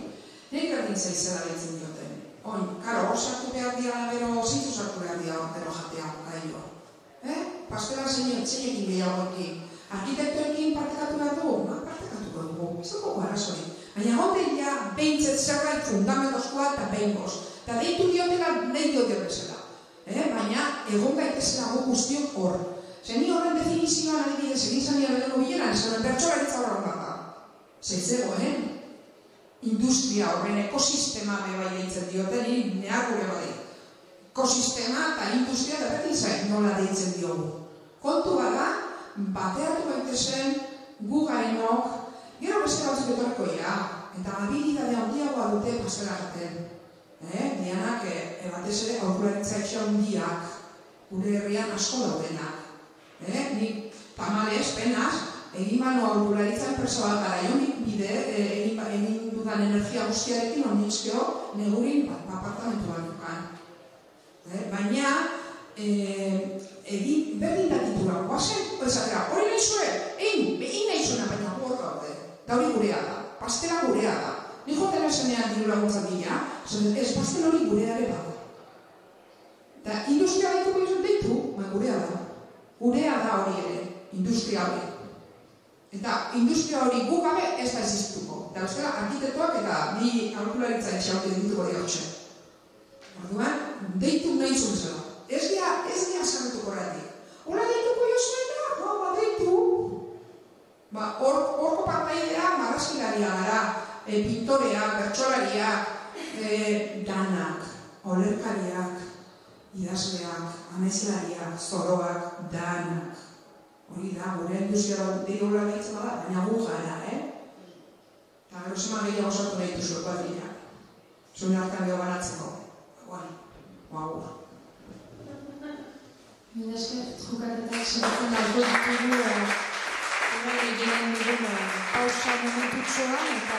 Nik ertin zaizela behitzen dioten. Oin, karo, hor sartu behar diala bero, zintu sartu behar diala bero jatea, gaioa. Pastela zein etxeekin behar horki. arkitektorekin partekatu behar dugu, partekatuko dugu, ez dugu arazoi. Baina hotel ja, behintzet zerbait fundamentozkoa eta behingoz. Eta deitu diotela, nahi diote bezala. Baina, egon gaitezela gu guztiok hor. Zer ni horren definizioan adibidez egin zania belego bileran, zer bertsola ditzaura horra da. Zer zegoen, industria horren ekosistema bebai deitzen dioten, nire gure badi. Ekosistema eta industria da beti zain nola deitzen diogu. Kontu bada, bateatu baitezen, gu garenok, gero beste batzuk etorreko ira, eta habilidade handiagoa dute pasera arten. Dianak, batez ere, aurkularitzaitza handiak, gure herrian asko daudenak. Nik, tamalez, penaz, egin bano aurkularitza enpresa bat Garaionik bide, egin dudan energia guztiarekin, onizkeo, negurin apartamentuan dukan. Baina, egin berdin datitura guazen, ezatera, hori nahi zuen, egin nahi zuena, baina hor gaude, da hori gurea da, pastela gurea da. Nik hotela zenean diru laguntzat dira, ez pastel hori gurea ere bat. Eta industria gaituko izan deitu, gurea da. Gurea da hori ere, industria hori. Eta industria hori gu gabe ez da existuko. Eta euskara, arkitektuak eta bi aurkularitza etxaute dituko dira hotxe. Orduan, deitu nahi zuen zela. Ez dira zarretuko horretik. Ola deituko jozuena? No, ba, deitu. Ba, horko partaidea marrazkilaria gara, pintoreak, bertsolariak, danak, olerkariak, idazleak, amezlariak, zoroak, danak. Hori da, gure induzioa deiola deitzen bada, baina gu gara, Eta gerozima gehiago sartu nahi duzio badriak. Zuen hartan geho banatzeko. Guan, guagua. Mila esker, trukaketak zertzen dago ditugu, egin egin dugu pausa momentutxoan,